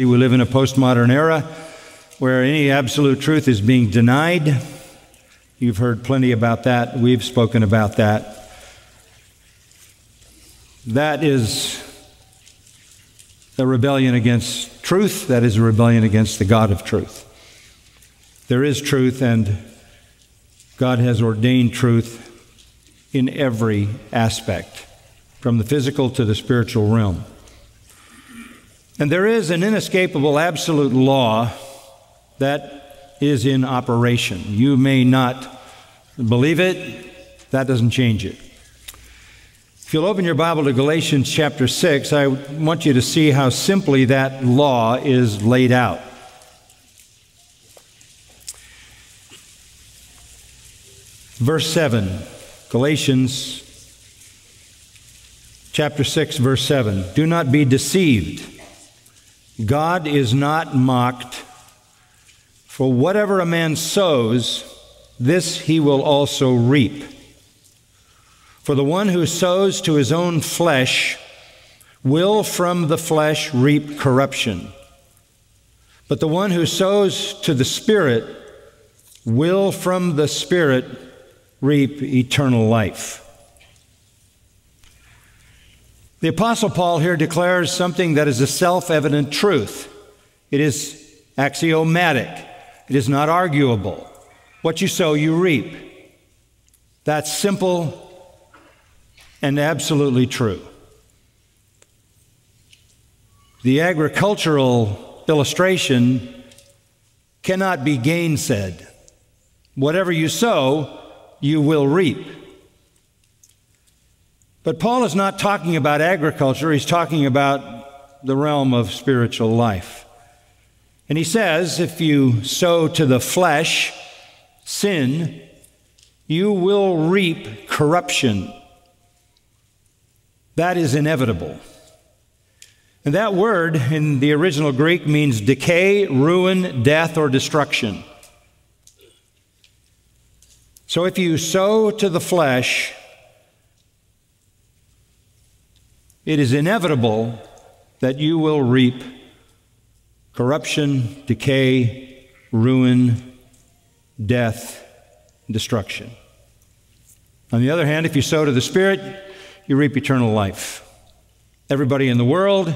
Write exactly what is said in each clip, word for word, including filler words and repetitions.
We live in a postmodern era where any absolute truth is being denied. You've heard plenty about that. We've spoken about that. That is a rebellion against truth. That is a rebellion against the God of truth. There is truth, and God has ordained truth in every aspect, from the physical to the spiritual realm. And there is an inescapable absolute law that is in operation. You may not believe it, that doesn't change it. If you'll open your Bible to Galatians chapter six, I want you to see how simply that law is laid out. Verse seven, Galatians chapter six, verse seven. Do not be deceived. God is not mocked, for whatever a man sows, this he will also reap. For the one who sows to his own flesh will from the flesh reap corruption, but the one who sows to the Spirit will from the Spirit reap eternal life. The Apostle Paul here declares something that is a self-evident truth. It is axiomatic. It is not arguable. What you sow, you reap. That's simple and absolutely true. The agricultural illustration cannot be gainsaid. Whatever you sow, you will reap. But Paul is not talking about agriculture, he's talking about the realm of spiritual life. And he says, if you sow to the flesh, sin, you will reap corruption. That is inevitable. And that word in the original Greek means decay, ruin, death, or destruction. So if you sow to the flesh, it is inevitable that you will reap corruption, decay, ruin, death, destruction. On the other hand, if you sow to the Spirit, you reap eternal life. Everybody in the world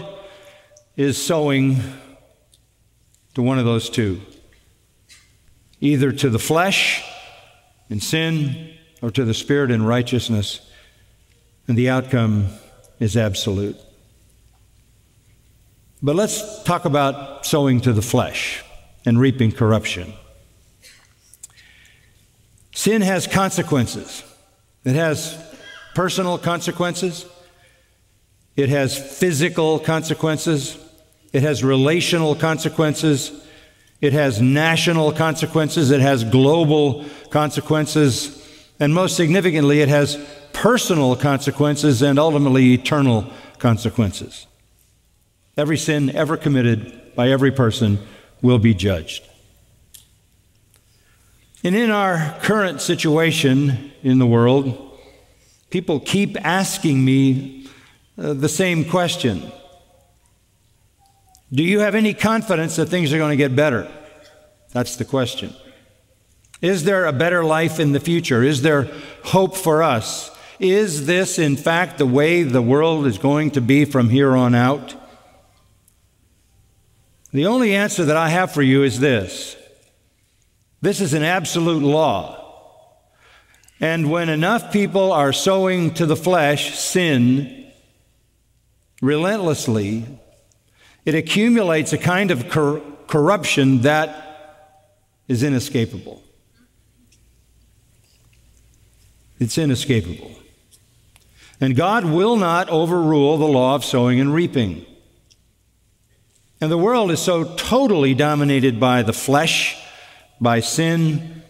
is sowing to one of those two, either to the flesh in sin or to the Spirit in righteousness, and the outcome is absolute. But let's talk about sowing to the flesh and reaping corruption. Sin has consequences. It has personal consequences. It has physical consequences. It has relational consequences. It has national consequences. It has global consequences. And most significantly, it has personal consequences and ultimately eternal consequences. Every sin ever committed by every person will be judged. And in our current situation in the world, people keep asking me uh, the same question. Do you have any confidence that things are going to get better? That's the question. Is there a better life in the future? Is there hope for us? Is this, in fact, the way the world is going to be from here on out? The only answer that I have for you is this. This is an absolute law. And when enough people are sowing to the flesh sin relentlessly, it accumulates a kind of cor- corruption that is inescapable. It's inescapable. And God will not overrule the law of sowing and reaping. And the world is so totally dominated by the flesh, by sin,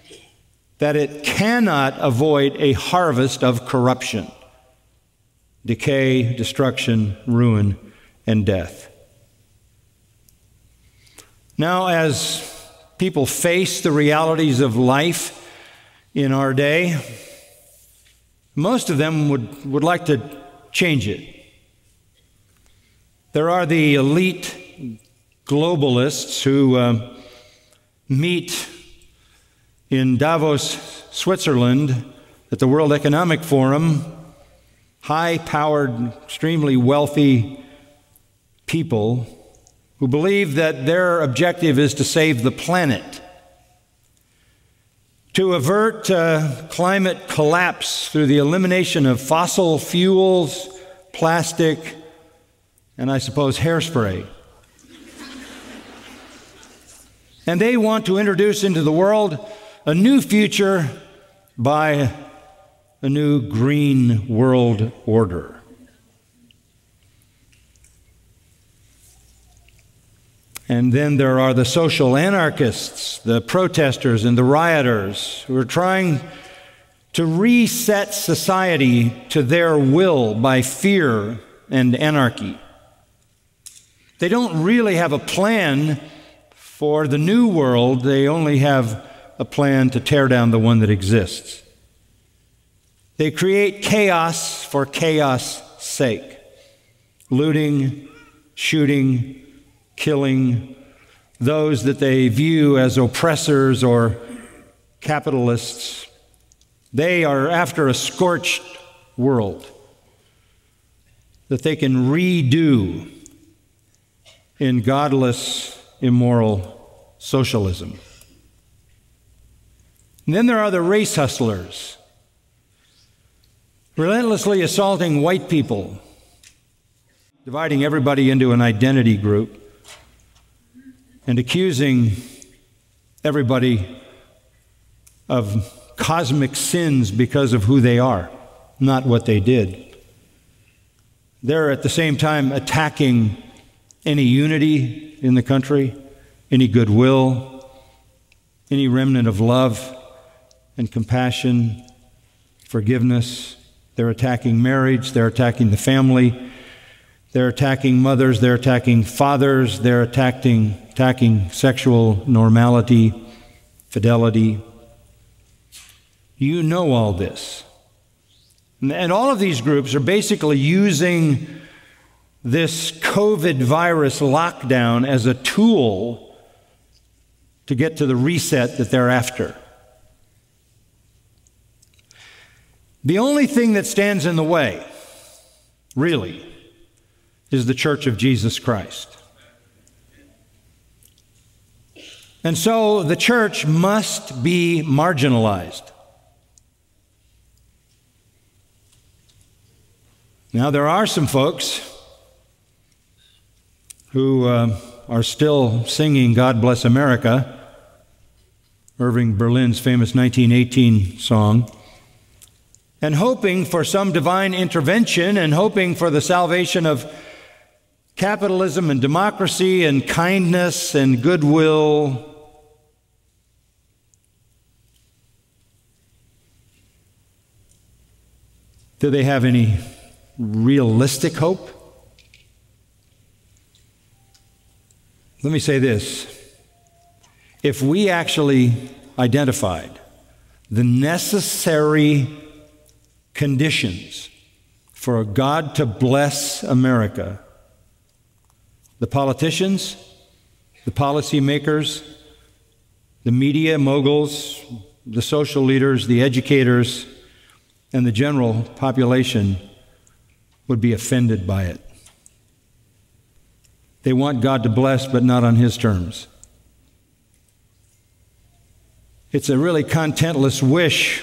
that it cannot avoid a harvest of corruption, decay, destruction, ruin, and death. Now, as people face the realities of life in our day, most of them would, would like to change it. There are the elite globalists who uh, meet in Davos, Switzerland, at the World Economic Forum, high-powered, extremely wealthy people who believe that their objective is to save the planet, to avert uh, climate collapse through the elimination of fossil fuels, plastic, and I suppose hairspray. And they want to introduce into the world a new future by a new green world order. And then there are the social anarchists, the protesters and the rioters who are trying to reset society to their will by fear and anarchy. They don't really have a plan for the new world, they only have a plan to tear down the one that exists. They create chaos for chaos' sake. Looting, shooting, killing those that they view as oppressors or capitalists. They are after a scorched world that they can redo in godless, immoral socialism. And then there are the race hustlers, relentlessly assaulting white people, dividing everybody into an identity group, and accusing everybody of cosmic sins because of who they are, not what they did. They're at the same time attacking any unity in the country, any goodwill, any remnant of love and compassion, forgiveness. They're attacking marriage, they're attacking the family, they're attacking mothers, they're attacking fathers, they're attacking, attacking sexual normality, fidelity. You know all this. And all of these groups are basically using this COVID virus lockdown as a tool to get to the reset that they're after. The only thing that stands in the way, really, is the Church of Jesus Christ. And so the church must be marginalized. Now there are some folks who uh, are still singing God Bless America, Irving Berlin's famous nineteen eighteen song, and hoping for some divine intervention and hoping for the salvation of capitalism and democracy and kindness and goodwill. Do they have any realistic hope? Let me say this. If we actually identified the necessary conditions for God to bless America, the politicians, the policymakers, the media moguls, the social leaders, the educators, and the general population would be offended by it. They want God to bless, but not on His terms. It's a really contentless wish.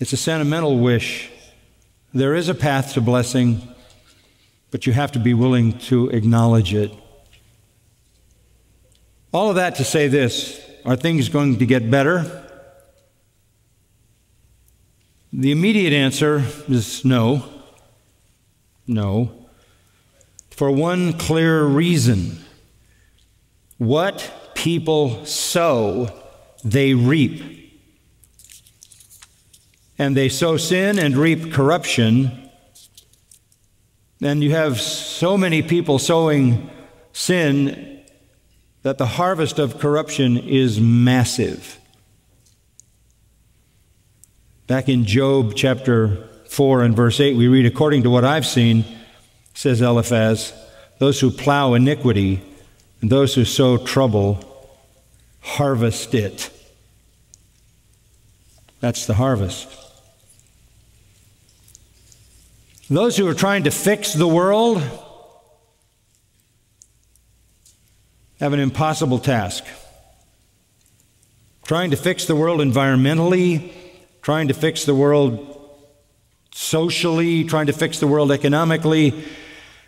It's a sentimental wish. There is a path to blessing, but you have to be willing to acknowledge it. All of that to say this: are things going to get better? The immediate answer is no. No. For one clear reason. What people sow, they reap. And they sow sin and reap corruption. And you have so many people sowing sin that the harvest of corruption is massive. Back in Job chapter four and verse eight, we read, "According to what I've seen, says Eliphaz, those who plow iniquity And those who sow trouble harvest it. That's the harvest. Those who are trying to fix the world have an impossible task. Trying to fix the world environmentally, trying to fix the world socially, trying to fix the world economically,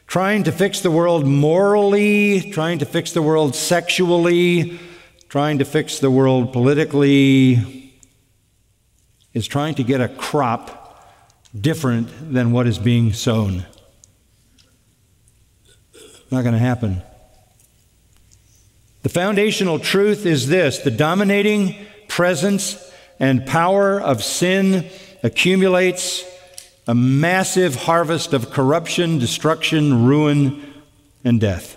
trying to fix the world morally, trying to fix the world sexually, trying to fix the world politically, is trying to get a crop different than what is being sown. Not going to happen. The foundational truth is this: the dominating presence and power of sin accumulates a massive harvest of corruption, destruction, ruin, and death.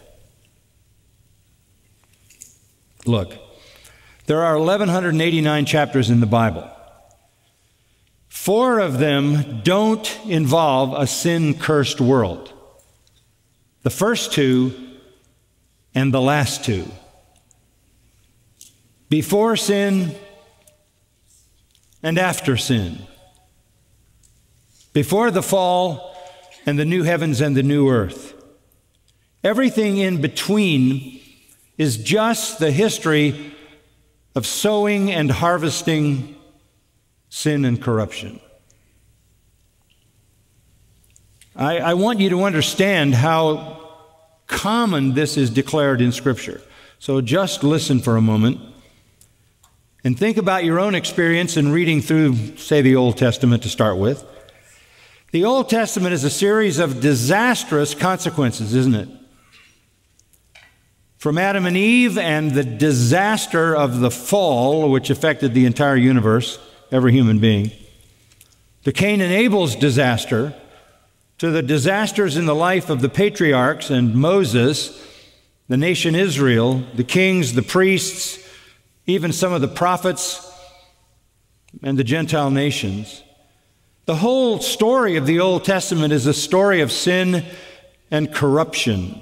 Look, there are eleven eighty-nine chapters in the Bible. Four of them don't involve a sin-cursed world. The first two and the last two. Before sin and after sin. Before the fall and the new heavens and the new earth. Everything in between is just the history of sowing and harvesting sin and corruption. I, I want you to understand how common this is declared in Scripture. So just listen for a moment. And think about your own experience in reading through, say, the Old Testament to start with. The Old Testament is a series of disastrous consequences, isn't it? From Adam and Eve and the disaster of the fall, which affected the entire universe, every human being, to Cain and Abel's disaster, to the disasters in the life of the patriarchs and Moses, the nation Israel, the kings, the priests, even some of the prophets and the Gentile nations. The whole story of the Old Testament is a story of sin and corruption.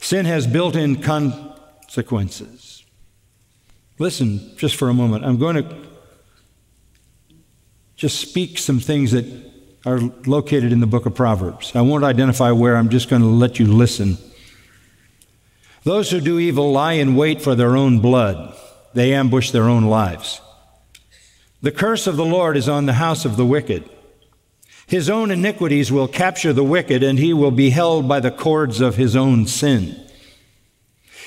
Sin has built-in consequences. Listen just for a moment. I'm going to just speak some things that are located in the book of Proverbs. I won't identify where. I'm just going to let you listen. Those who do evil lie in wait for their own blood. They ambush their own lives. The curse of the Lord is on the house of the wicked. His own iniquities will capture the wicked, and he will be held by the cords of his own sin.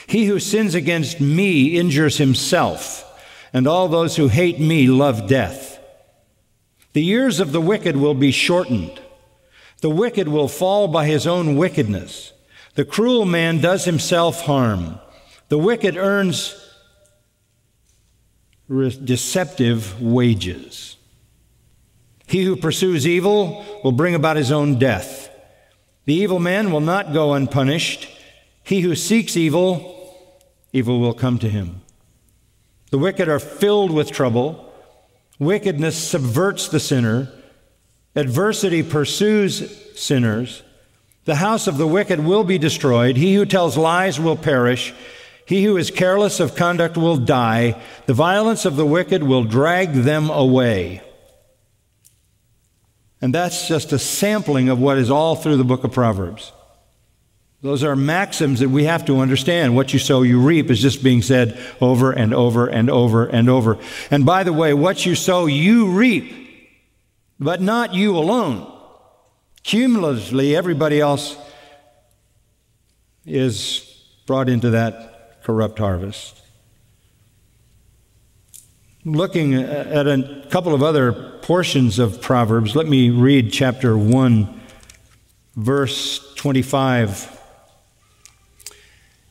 He who sins against me injures himself, and all those who hate me love death. The years of the wicked will be shortened. The wicked will fall by his own wickedness. The cruel man does himself harm. The wicked earns deceptive wages. He who pursues evil will bring about his own death. The evil man will not go unpunished. He who seeks evil, evil will come to him. The wicked are filled with trouble. Wickedness subverts the sinner. Adversity pursues sinners. The house of the wicked will be destroyed. He who tells lies will perish. He who is careless of conduct will die. The violence of the wicked will drag them away. And that's just a sampling of what is all through the book of Proverbs. Those are maxims that we have to understand. What you sow, you reap is just being said over and over and over and over. And by the way, what you sow, you reap, but not you alone. Cumulatively, everybody else is brought into that corrupt harvest. Looking at a couple of other portions of Proverbs, let me read chapter one, verse twenty-five.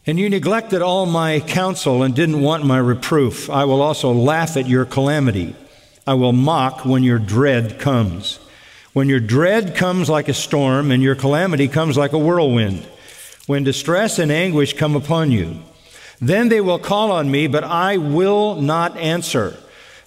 And you neglected all my counsel and didn't want my reproof. I will also laugh at your calamity. I will mock when your dread comes. When your dread comes like a storm, and your calamity comes like a whirlwind, when distress and anguish come upon you, then they will call on me, but I will not answer.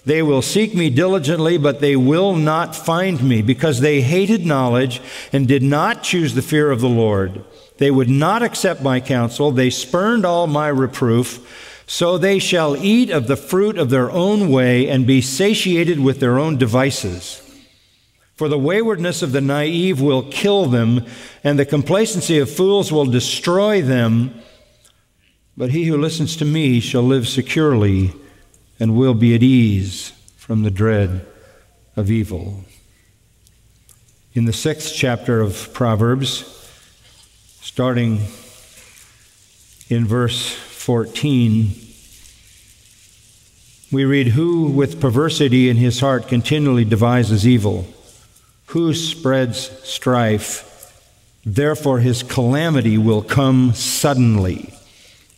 They will seek me diligently, but they will not find me, because they hated knowledge and did not choose the fear of the Lord. They would not accept my counsel. They spurned all my reproof. So they shall eat of the fruit of their own way and be satiated with their own devices. For the waywardness of the naive will kill them, and the complacency of fools will destroy them. But he who listens to me shall live securely and will be at ease from the dread of evil. In the sixth chapter of Proverbs, starting in verse fourteen, we read, "Who with perversity in his heart continually devises evil? Who spreads strife? Therefore his calamity will come suddenly.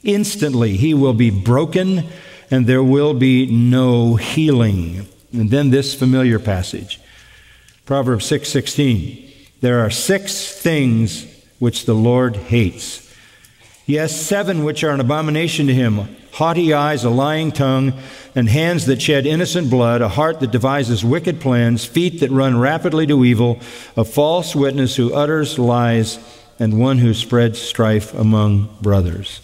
Instantly he will be broken, and there will be no healing." And then this familiar passage, Proverbs six sixteen, "There are six things which the Lord hates. Yes, seven which are an abomination to him: haughty eyes, a lying tongue, and hands that shed innocent blood, a heart that devises wicked plans, feet that run rapidly to evil, a false witness who utters lies, and one who spreads strife among brothers."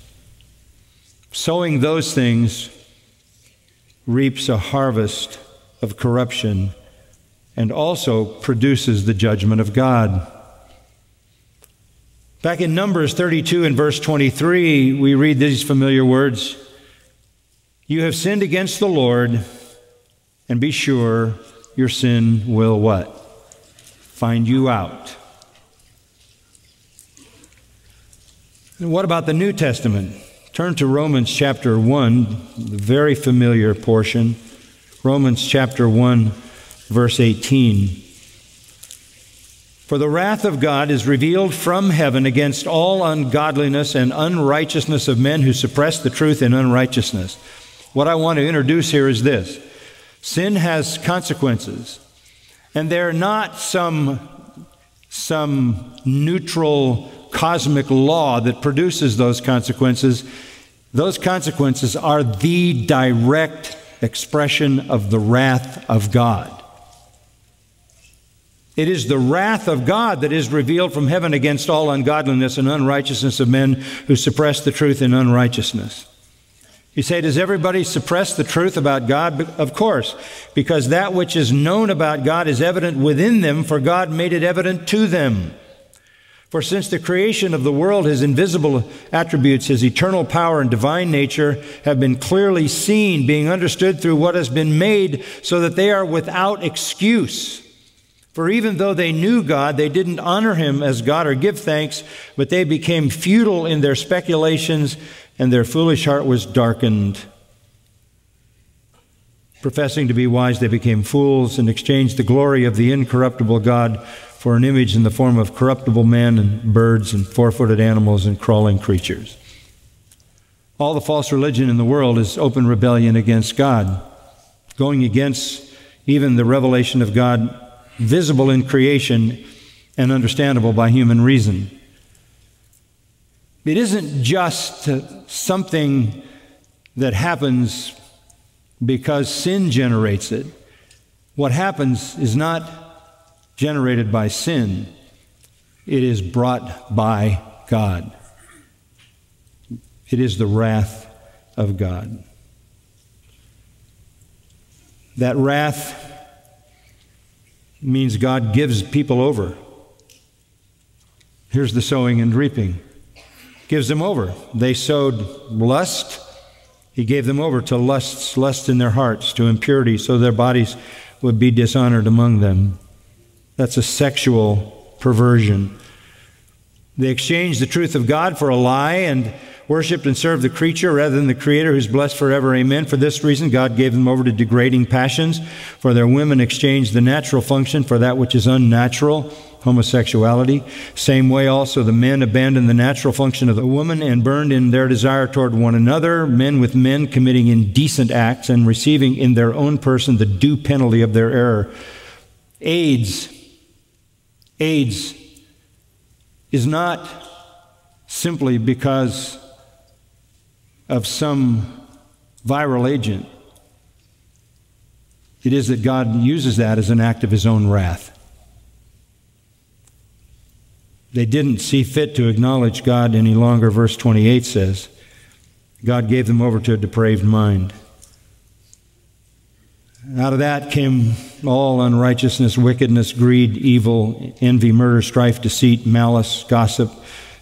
Sowing those things reaps a harvest of corruption, and also produces the judgment of God. Back in Numbers thirty-two and verse twenty-three, we read these familiar words, "You have sinned against the Lord, and be sure your sin will" what? "Find you out." And what about the New Testament? Turn to Romans chapter one, the very familiar portion. Romans chapter one, verse eighteen, "For the wrath of God is revealed from heaven against all ungodliness and unrighteousness of men who suppress the truth in unrighteousness." What I want to introduce here is this: sin has consequences, and they're not some, some neutral cosmic law that produces those consequences. Those consequences are the direct expression of the wrath of God. It is the wrath of God that is revealed from heaven against all ungodliness and unrighteousness of men who suppress the truth in unrighteousness. You say, does everybody suppress the truth about God? Of course, because that which is known about God is evident within them, for God made it evident to them. For since the creation of the world, his invisible attributes, his eternal power and divine nature have been clearly seen, being understood through what has been made, so that they are without excuse. For even though they knew God, they didn't honor him as God or give thanks, but they became futile in their speculations, and their foolish heart was darkened. Professing to be wise, they became fools and exchanged the glory of the incorruptible God for an image in the form of corruptible man and birds and four-footed animals and crawling creatures. All the false religion in the world is open rebellion against God, going against even the revelation of God visible in creation and understandable by human reason. It isn't just something that happens because sin generates it. What happens is not generated by sin. It is brought by God. It is the wrath of God. That wrath means God gives people over. Here's the sowing and reaping. Gives them over. They sowed lust. He gave them over to lusts, lust in their hearts, to impurity, so their bodies would be dishonored among them. That's a sexual perversion. They exchanged the truth of God for a lie and worshipped and served the creature rather than the Creator, who's blessed forever. Amen. For this reason, God gave them over to degrading passions, for their women exchanged the natural function for that which is unnatural, homosexuality. Same way also the men abandoned the natural function of the woman and burned in their desire toward one another, men with men committing indecent acts and receiving in their own person the due penalty of their error. AIDS. AIDS is not simply because of some viral agent. It is that God uses that as an act of his own wrath. They didn't see fit to acknowledge God any longer, verse twenty-eight says. God gave them over to a depraved mind. Out of that came all unrighteousness, wickedness, greed, evil, envy, murder, strife, deceit, malice, gossip,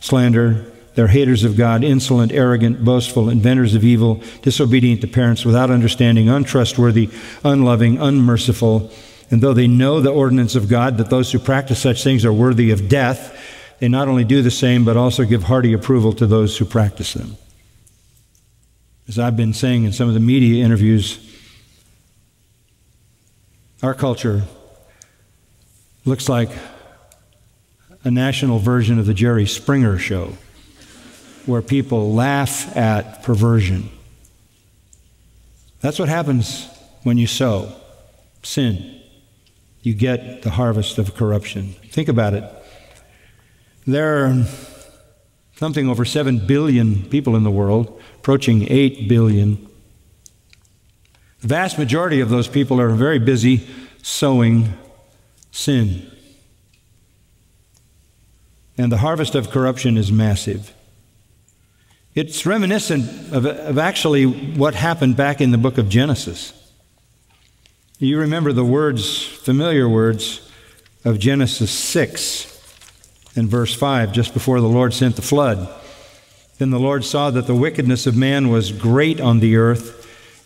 slander. They're haters of God, insolent, arrogant, boastful, inventors of evil, disobedient to parents, without understanding, untrustworthy, unloving, unmerciful. And though they know the ordinance of God, that those who practice such things are worthy of death, they not only do the same, but also give hearty approval to those who practice them. As I've been saying in some of the media interviews, our culture looks like a national version of the Jerry Springer show, where people laugh at perversion. That's what happens when you sow sin. You get the harvest of corruption. Think about it. There are something over seven billion people in the world, approaching eight billion. The vast majority of those people are very busy sowing sin. And the harvest of corruption is massive. It's reminiscent of, of actually what happened back in the book of Genesis. You remember the words, familiar words, of Genesis six and verse five, just before the Lord sent the flood. Then the Lord saw that the wickedness of man was great on the earth,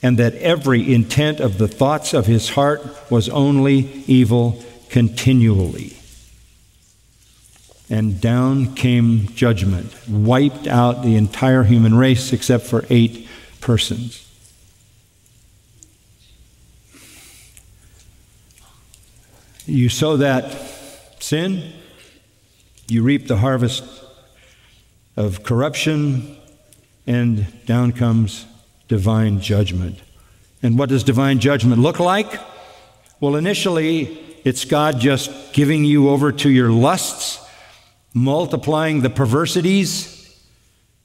and that every intent of the thoughts of his heart was only evil continually. And down came judgment, wiped out the entire human race except for eight persons. You sow that sin, you reap the harvest of corruption, and down comes divine judgment. And what does divine judgment look like? Well, initially, it's God just giving you over to your lusts, multiplying the perversities,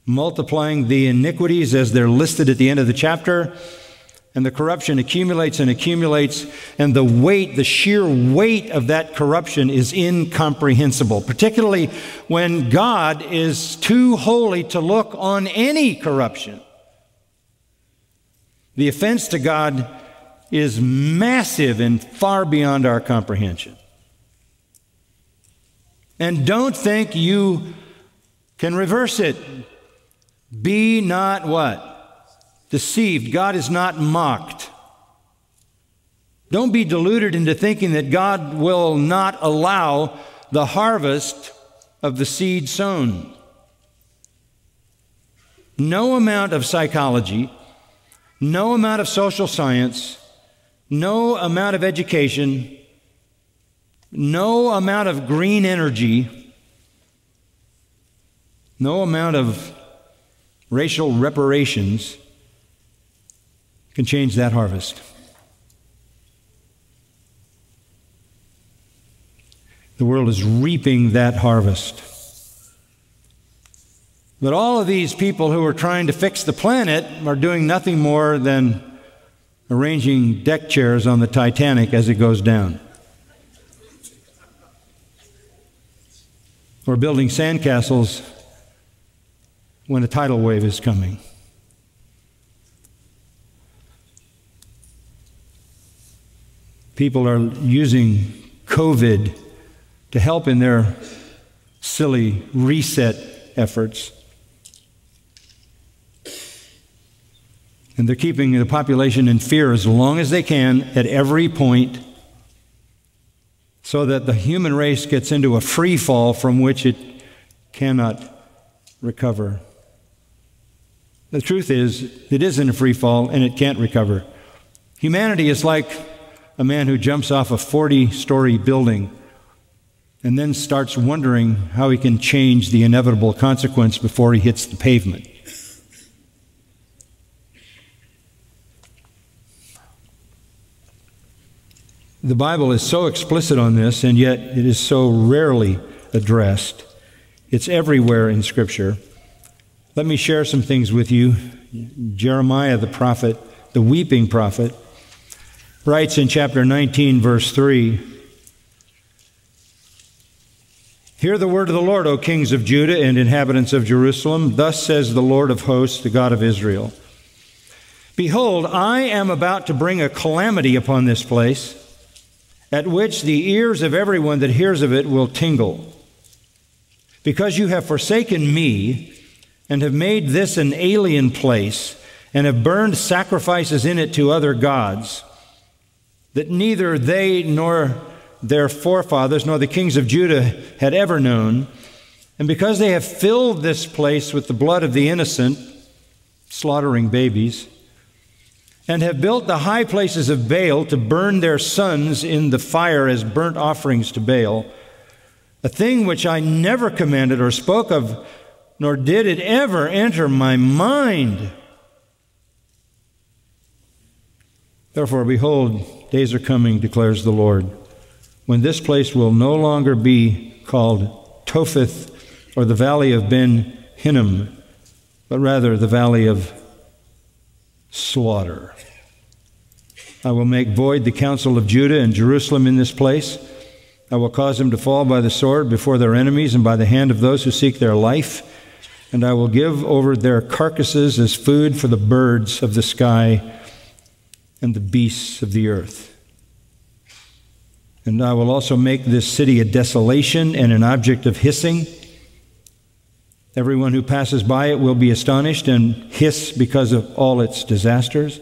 multiplying the iniquities as they're listed at the end of the chapter, and the corruption accumulates and accumulates, and the weight, the sheer weight of that corruption is incomprehensible, particularly when God is too holy to look on any corruption. The offense to God is massive and far beyond our comprehension. And don't think you can reverse it. Be not what? Deceived. God is not mocked. Don't be deluded into thinking that God will not allow the harvest of the seed sown. No amount of psychology, no amount of social science, no amount of education, no amount of green energy, no amount of racial reparations can change that harvest. The world is reaping that harvest. But all of these people who are trying to fix the planet are doing nothing more than arranging deck chairs on the Titanic as it goes down, or building sandcastles when a tidal wave is coming. People are using COVID to help in their silly reset efforts. And they're keeping the population in fear as long as they can at every point, so that the human race gets into a free fall from which it cannot recover. The truth is, it is in a free fall and it can't recover. Humanity is like a man who jumps off a forty-story building and then starts wondering how he can change the inevitable consequence before he hits the pavement. The Bible is so explicit on this, and yet it is so rarely addressed. It's everywhere in Scripture. Let me share some things with you. Jeremiah the prophet, the weeping prophet, writes in chapter nineteen, verse three, Hear the word of the Lord, O kings of Judah and inhabitants of Jerusalem. Thus says the Lord of hosts, the God of Israel. Behold, I am about to bring a calamity upon this place, at which the ears of everyone that hears of it will tingle. Because you have forsaken me, and have made this an alien place, and have burned sacrifices in it to other gods, that neither they nor their forefathers, nor the kings of Judah had ever known, and because they have filled this place with the blood of the innocent, slaughtering babies, and have built the high places of Baal to burn their sons in the fire as burnt offerings to Baal, a thing which I never commanded or spoke of, nor did it ever enter my mind. Therefore, behold, days are coming, declares the Lord, when this place will no longer be called Topheth or the Valley of Ben-Hinnom, but rather the Valley of Slaughter. I will make void the counsel of Judah and Jerusalem in this place. I will cause them to fall by the sword before their enemies and by the hand of those who seek their life, and I will give over their carcasses as food for the birds of the sky and the beasts of the earth. And I will also make this city a desolation and an object of hissing. Everyone who passes by it will be astonished and hiss because of all its disasters.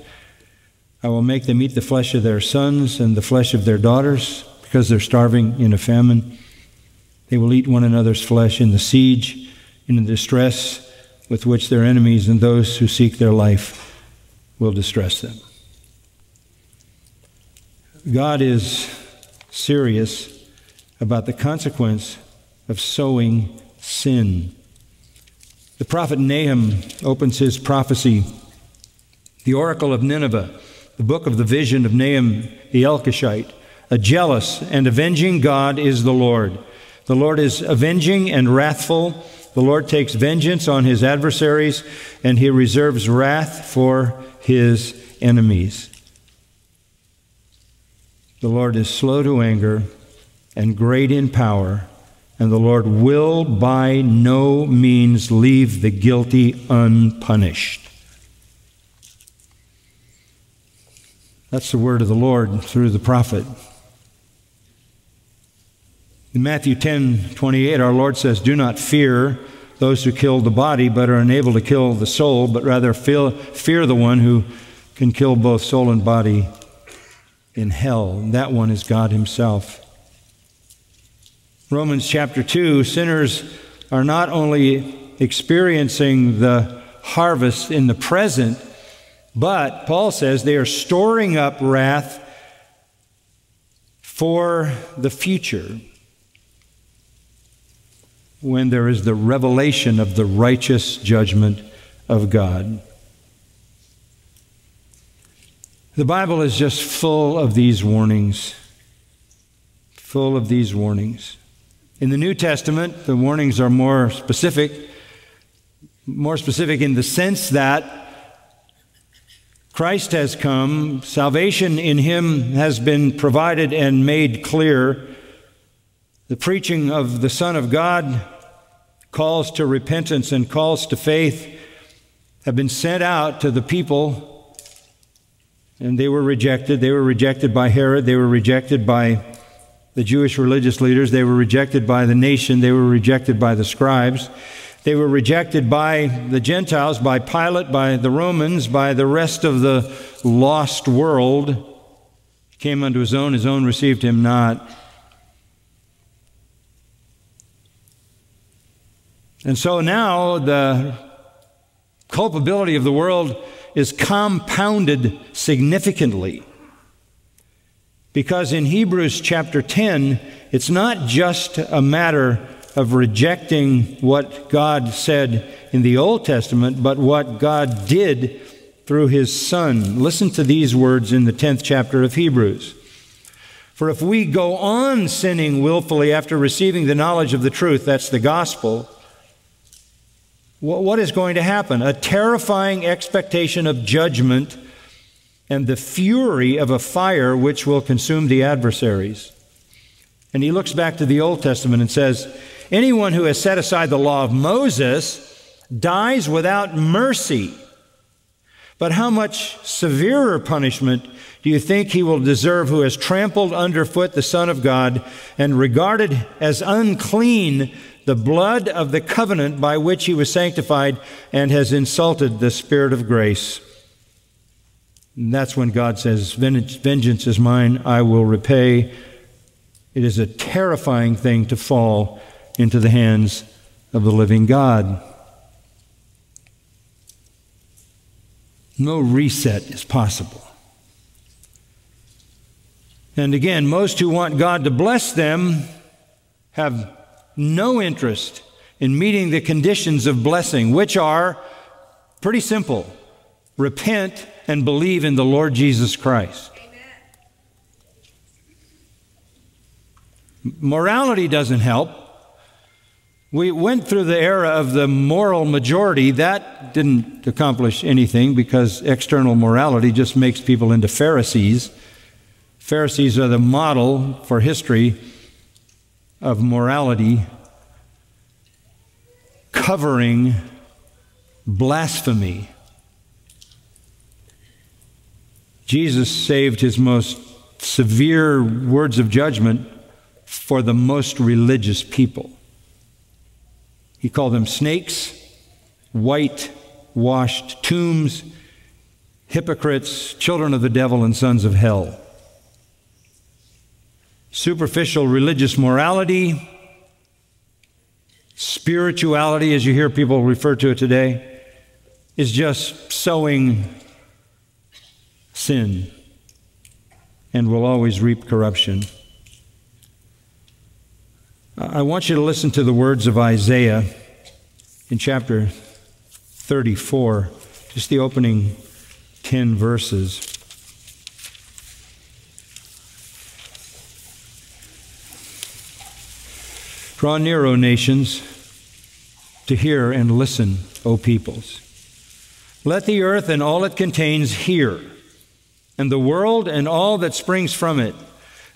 I will make them eat the flesh of their sons and the flesh of their daughters, because they're starving in a famine. They will eat one another's flesh in the siege, in the distress with which their enemies and those who seek their life will distress them. God is serious about the consequence of sowing sin. The prophet Nahum opens his prophecy, the oracle of Nineveh, the book of the vision of Nahum the Elkishite. A jealous and avenging God is the Lord. The Lord is avenging and wrathful. The Lord takes vengeance on his adversaries, and he reserves wrath for his enemies. The Lord is slow to anger and great in power, and the Lord will by no means leave the guilty unpunished. That's the word of the Lord through the prophet. In Matthew ten twenty-eight, our Lord says, "Do not fear those who kill the body, but are unable to kill the soul, but rather fear the one who can kill both soul and body in hell." That one is God himself. Romans chapter two, sinners are not only experiencing the harvest in the present, but Paul says they are storing up wrath for the future, when there is the revelation of the righteous judgment of God. The Bible is just full of these warnings, full of these warnings. In the New Testament, the warnings are more specific, more specific in the sense that Christ has come, salvation in him has been provided and made clear. The preaching of the Son of God, calls to repentance and calls to faith, have been sent out to the people. And they were rejected. They were rejected by Herod. They were rejected by the Jewish religious leaders. They were rejected by the nation. They were rejected by the scribes. They were rejected by the Gentiles, by Pilate, by the Romans, by the rest of the lost world. He came unto his own. His own received him not. And so now the culpability of the world is compounded significantly, because in Hebrews chapter ten, it's not just a matter of rejecting what God said in the Old Testament, but what God did through his Son. Listen to these words in the tenth chapter of Hebrews. For if we go on sinning willfully after receiving the knowledge of the truth, that's the gospel, what is going to happen? A terrifying expectation of judgment and the fury of a fire which will consume the adversaries. And he looks back to the Old Testament and says, anyone who has set aside the law of Moses dies without mercy. But how much severer punishment do you think he will deserve who has trampled underfoot the Son of God and regarded as unclean the blood of the covenant by which he was sanctified and has insulted the Spirit of grace? And that's when God says, vengeance is mine, I will repay. It is a terrifying thing to fall into the hands of the living God. No reset is possible. And again, most who want God to bless them have no interest in meeting the conditions of blessing, which are pretty simple. Repent and believe in the Lord Jesus Christ. Amen. Morality doesn't help. We went through the era of the moral majority. That didn't accomplish anything because external morality just makes people into Pharisees. Pharisees are the model for history of morality, covering blasphemy. Jesus saved his most severe words of judgment for the most religious people. He called them snakes, whitewashed tombs, hypocrites, children of the devil, and sons of hell. Superficial religious morality, spirituality, as you hear people refer to it today, is just sowing sin and will always reap corruption. I want you to listen to the words of Isaiah in chapter thirty-four, just the opening ten verses. Draw near, O nations, to hear and listen, O peoples. Let the earth and all it contains hear, and the world and all that springs from it.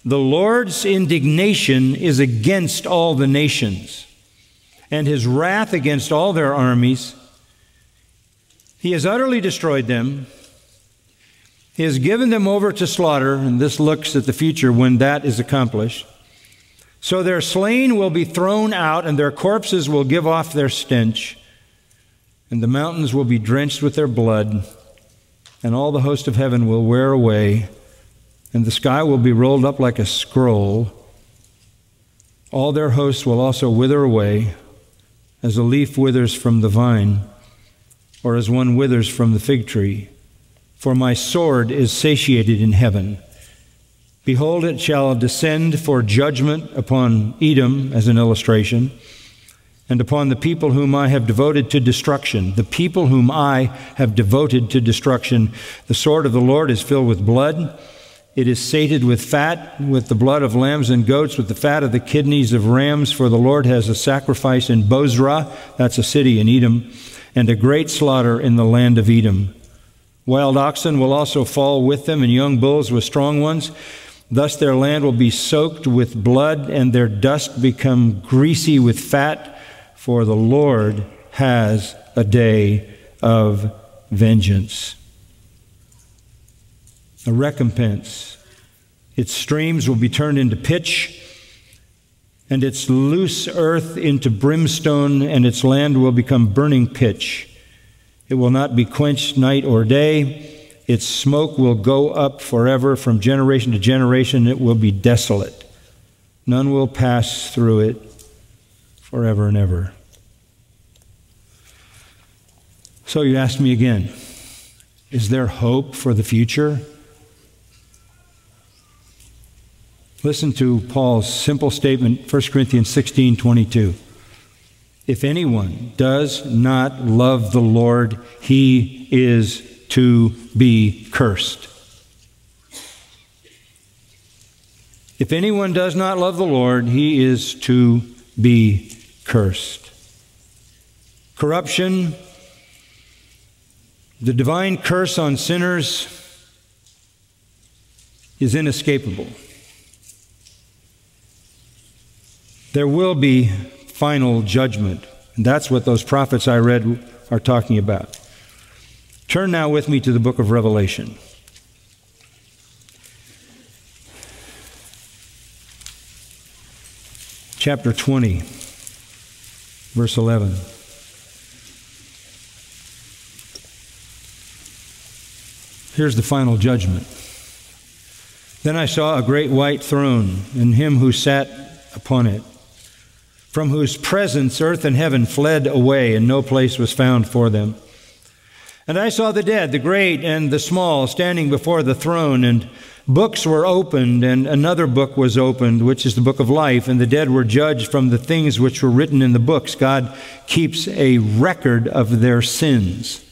The Lord's indignation is against all the nations, and his wrath against all their armies. He has utterly destroyed them. He has given them over to slaughter, and this looks at the future when that is accomplished. So their slain will be thrown out, and their corpses will give off their stench, and the mountains will be drenched with their blood, and all the host of heaven will wear away, and the sky will be rolled up like a scroll. All their hosts will also wither away, as a leaf withers from the vine, or as one withers from the fig tree. For my sword is satiated in heaven. Behold, it shall descend for judgment upon Edom, as an illustration, and upon the people whom I have devoted to destruction. The people whom I have devoted to destruction. The sword of the Lord is filled with blood. It is sated with fat, with the blood of lambs and goats, with the fat of the kidneys of rams. For the Lord has a sacrifice in Bozrah, that's a city in Edom, and a great slaughter in the land of Edom. Wild oxen will also fall with them, and young bulls with strong ones. Thus their land will be soaked with blood, and their dust become greasy with fat, for the Lord has a day of vengeance. A recompense. Its streams will be turned into pitch, and its loose earth into brimstone, and its land will become burning pitch. It will not be quenched night or day. Its smoke will go up forever from generation to generation. It will be desolate. None will pass through it forever and ever. So you ask me again, is there hope for the future? Listen to Paul's simple statement, First Corinthians sixteen twenty-two. If anyone does not love the Lord, he is to be cursed. If anyone does not love the Lord, he is to be cursed. Corruption, the divine curse on sinners, is inescapable. There will be final judgment. And that's what those prophets I read are talking about. Turn now with me to the book of Revelation. Chapter twenty, verse eleven. Here's the final judgment. Then I saw a great white throne, and him who sat upon it, from whose presence earth and heaven fled away, and no place was found for them. And I saw the dead, the great and the small, standing before the throne, and books were opened, and another book was opened, which is the book of life, and the dead were judged from the things which were written in the books. God keeps a record of their sins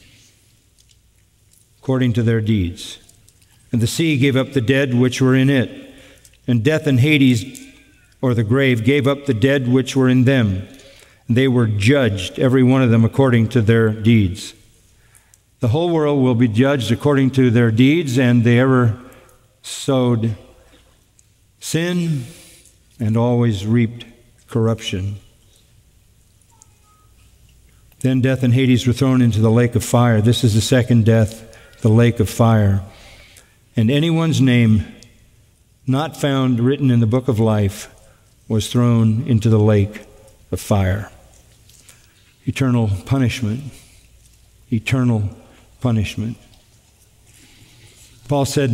according to their deeds. And the sea gave up the dead which were in it, and death and Hades, or the grave, gave up the dead which were in them. And they were judged, every one of them, according to their deeds. The whole world will be judged according to their deeds, and they ever sowed sin and always reaped corruption. Then death and Hades were thrown into the lake of fire. This is the second death, the lake of fire. And anyone's name not found written in the book of life was thrown into the lake of fire. Eternal punishment. Eternal punishment. Paul said,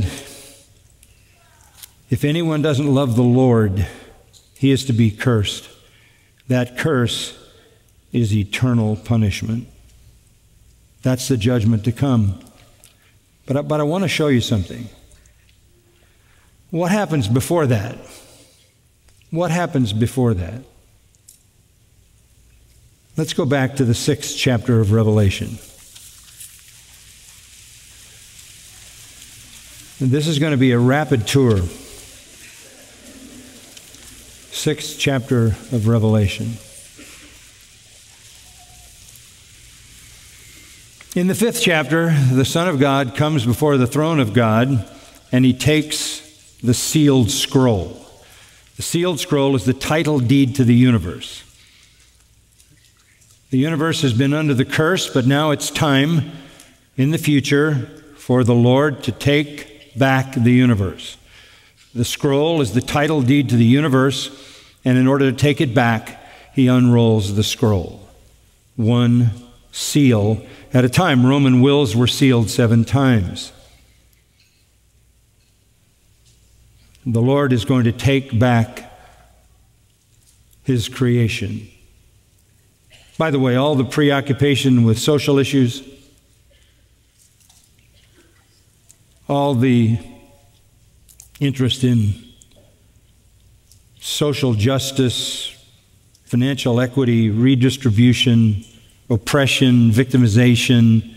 if anyone doesn't love the Lord, he is to be cursed. That curse is eternal punishment. That's the judgment to come. But I, but I want to show you something. What happens before that? What happens before that? Let's go back to the sixth chapter of Revelation. And this is going to be a rapid tour. Sixth chapter of Revelation. In the fifth chapter, the Son of God comes before the throne of God, and he takes the sealed scroll. The sealed scroll is the title deed to the universe. The universe has been under the curse, but now it's time in the future for the Lord to take back the universe. The scroll is the title deed to the universe, and in order to take it back, he unrolls the scroll. One seal at a time. Roman wills were sealed seven times. The Lord is going to take back his creation. By the way, all the preoccupation with social issues, all the interest in social justice, financial equity, redistribution, oppression, victimization,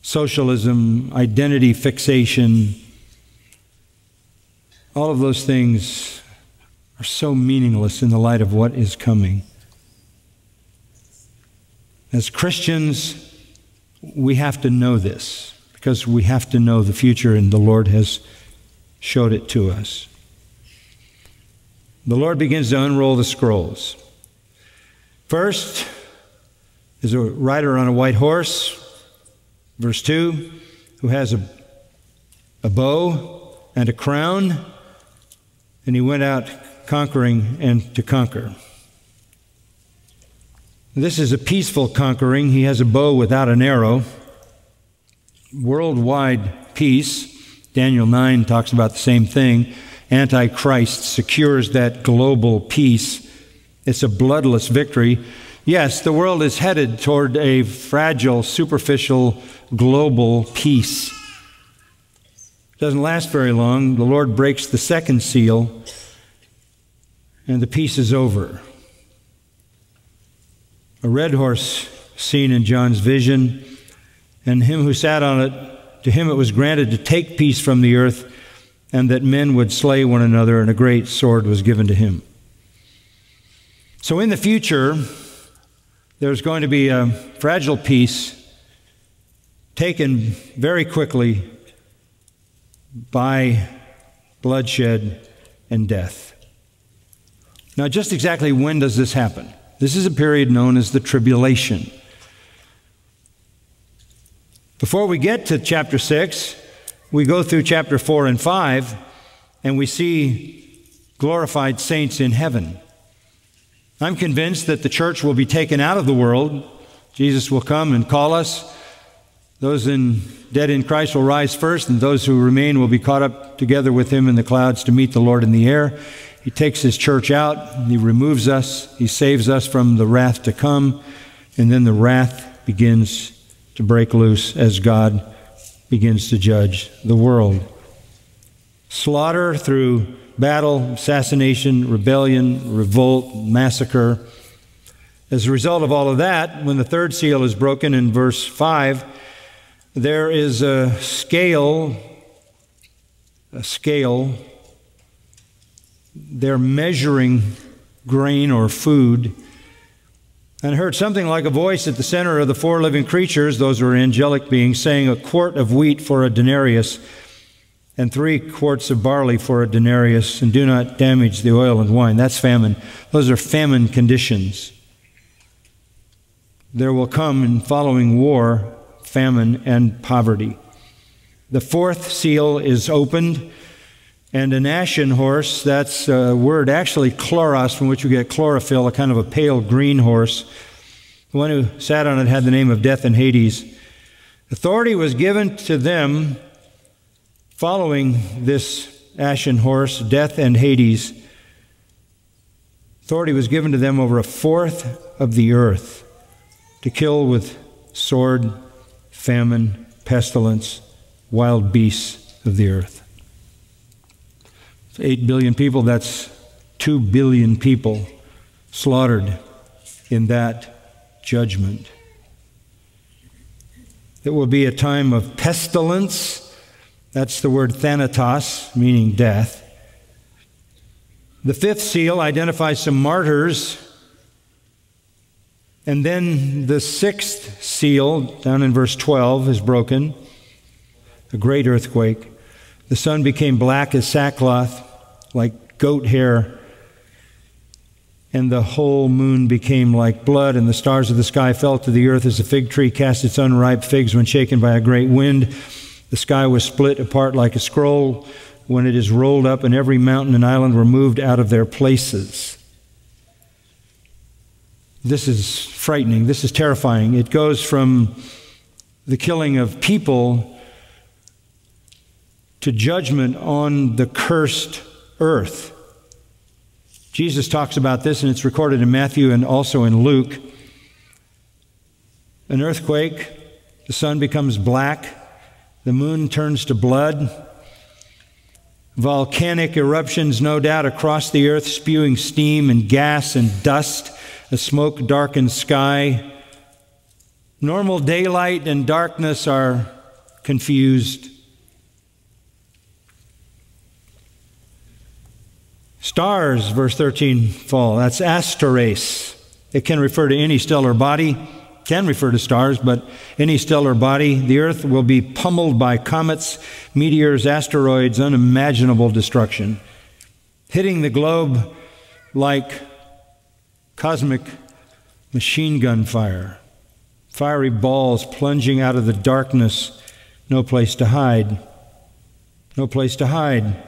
socialism, identity fixation, all of those things are so meaningless in the light of what is coming. As Christians, we have to know this, because we have to know the future, and the Lord has showed it to us. The Lord begins to unroll the scrolls. First, there's a rider on a white horse, verse two, who has a, a bow and a crown, and he went out conquering and to conquer. This is a peaceful conquering. He has a bow without an arrow. Worldwide peace. Daniel nine talks about the same thing. Antichrist secures that global peace. It's a bloodless victory. Yes, the world is headed toward a fragile, superficial, global peace. It doesn't last very long. The Lord breaks the second seal, and the peace is over. A red horse seen in John's vision, and him who sat on it, to him it was granted to take peace from the earth, and that men would slay one another, and a great sword was given to him. So in the future, there's going to be a fragile peace taken very quickly by bloodshed and death. Now, just exactly when does this happen? This is a period known as the Tribulation. Before we get to chapter six, we go through chapter four and five, and we see glorified saints in heaven. I'm convinced that the church will be taken out of the world. Jesus will come and call us. Those in, dead in Christ will rise first, and those who remain will be caught up together with Him in the clouds to meet the Lord in the air. He takes His church out, and He removes us, He saves us from the wrath to come, and then the wrath begins to break loose as God begins to judge the world. Slaughter through battle, assassination, rebellion, revolt, massacre. As a result of all of that, when the third seal is broken in verse five, there is a scale, a scale, they're measuring grain or food, and I heard something like a voice at the center of the four living creatures, those are angelic beings, saying, "A quart of wheat for a denarius, and three quarts of barley for a denarius, and do not damage the oil and wine." That's famine. Those are famine conditions. There will come, in following war, famine and poverty. The fourth seal is opened, and an ashen horse, that's a word actually chloros, from which we get chlorophyll, a kind of a pale green horse. The one who sat on it had the name of Death and Hades. Authority was given to them following this ashen horse, Death and Hades. Authority was given to them over a fourth of the earth to kill with sword, famine, pestilence, wild beasts of the earth. Eight billion people, that's two billion people slaughtered in that judgment. It will be a time of pestilence. That's the word thanatos, meaning death. The fifth seal identifies some martyrs. And then the sixth seal, down in verse twelve, is broken. A great earthquake. The sun became black as sackcloth, like goat hair, and the whole moon became like blood, and the stars of the sky fell to the earth as a fig tree casts its unripe figs when shaken by a great wind. The sky was split apart like a scroll when it is rolled up, and every mountain and island were moved out of their places. This is frightening. This is terrifying. It goes from the killing of people to judgment on the cursed earth. Jesus talks about this, and it's recorded in Matthew and also in Luke. An earthquake, the sun becomes black, the moon turns to blood, volcanic eruptions, no doubt, across the earth, spewing steam and gas and dust, a smoke-darkened sky. Normal daylight and darkness are confused. Stars, verse thirteen, fall. That's asteres. It can refer to any stellar body. Can refer to stars, but any stellar body. The earth will be pummeled by comets, meteors, asteroids, unimaginable destruction, hitting the globe like cosmic machine gun fire. Fiery balls plunging out of the darkness. No place to hide. No place to hide.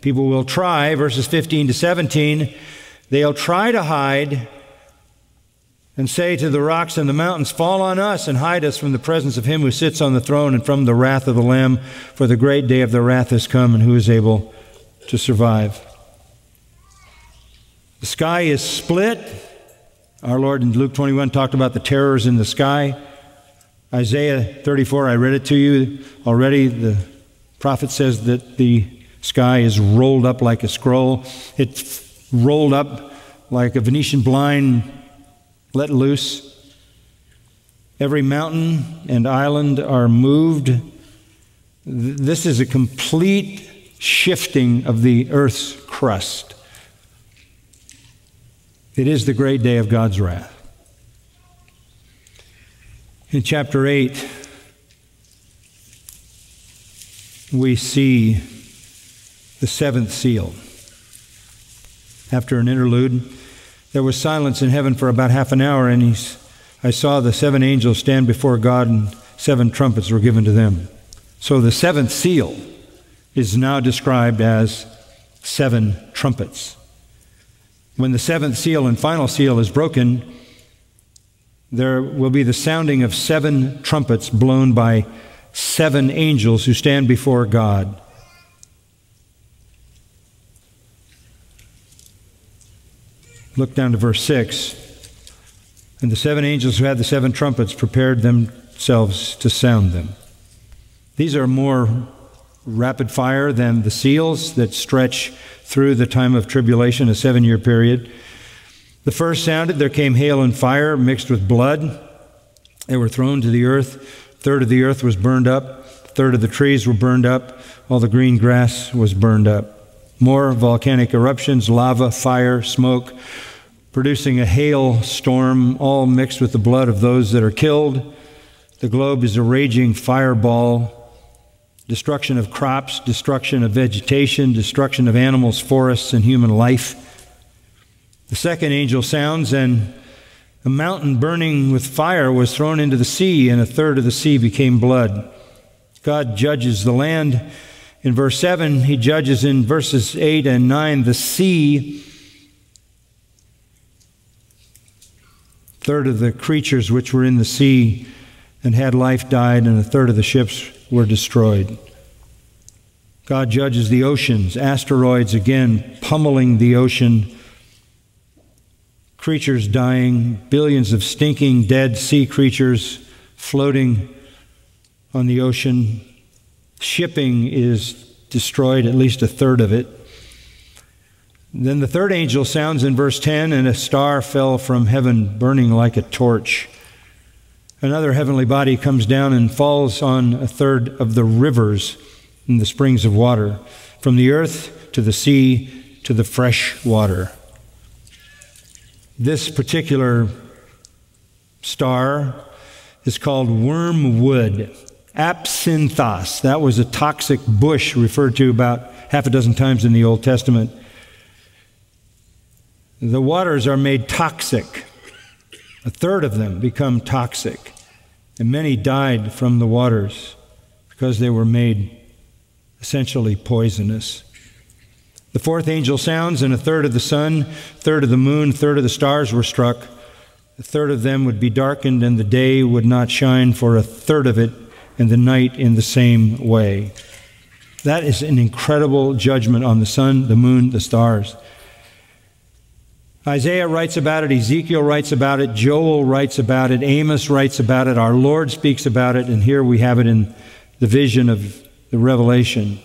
People will try, verses fifteen to seventeen, they'll try to hide and say to the rocks and the mountains, "Fall on us and hide us from the presence of Him who sits on the throne and from the wrath of the Lamb, for the great day of the wrath has come, and who is able to survive?" The sky is split. Our Lord in Luke twenty-one talked about the terrors in the sky. Isaiah thirty-four, I read it to you already. The prophet says that the sky is rolled up like a scroll. It's rolled up like a Venetian blind let loose. Every mountain and island are moved. This is a complete shifting of the earth's crust. It is the great day of God's wrath. In chapter eight, we see the seventh seal. After an interlude, there was silence in heaven for about half an hour, and he, I saw the seven angels stand before God, and seven trumpets were given to them. So the seventh seal is now described as seven trumpets. When the seventh seal and final seal is broken, there will be the sounding of seven trumpets blown by seven angels who stand before God. Look down to verse six. And the seven angels who had the seven trumpets prepared themselves to sound them. These are more rapid fire than the seals that stretch through the time of tribulation, a seven-year period. The first sounded, there came hail and fire mixed with blood. They were thrown to the earth. A third of the earth was burned up. A third of the trees were burned up. All the green grass was burned up. More volcanic eruptions, lava, fire, smoke, producing a hail storm, all mixed with the blood of those that are killed. The globe is a raging fireball. Destruction of crops, destruction of vegetation, destruction of animals, forests, and human life. The second angel sounds, and a mountain burning with fire was thrown into the sea, and a third of the sea became blood. God judges the land. In verse seven, he judges in verses eight and nine the sea. A third of the creatures which were in the sea and had life died, and a third of the ships were destroyed. God judges the oceans, asteroids again pummeling the ocean, creatures dying, billions of stinking dead sea creatures floating on the ocean. Shipping is destroyed, at least a third of it. Then the third angel sounds in verse ten, and a star fell from heaven, burning like a torch. Another heavenly body comes down and falls on a third of the rivers and the springs of water, from the earth to the sea to the fresh water. This particular star is called wormwood, absinthos. That was a toxic bush referred to about half a dozen times in the Old Testament. The waters are made toxic. A third of them become toxic, and many died from the waters because they were made essentially poisonous. The fourth angel sounds, and a third of the sun, a third of the moon, a third of the stars were struck. A third of them would be darkened, and the day would not shine for a third of it, and the night in the same way. That is an incredible judgment on the sun, the moon, the stars. Isaiah writes about it, Ezekiel writes about it, Joel writes about it, Amos writes about it, our Lord speaks about it, and here we have it in the vision of the Revelation.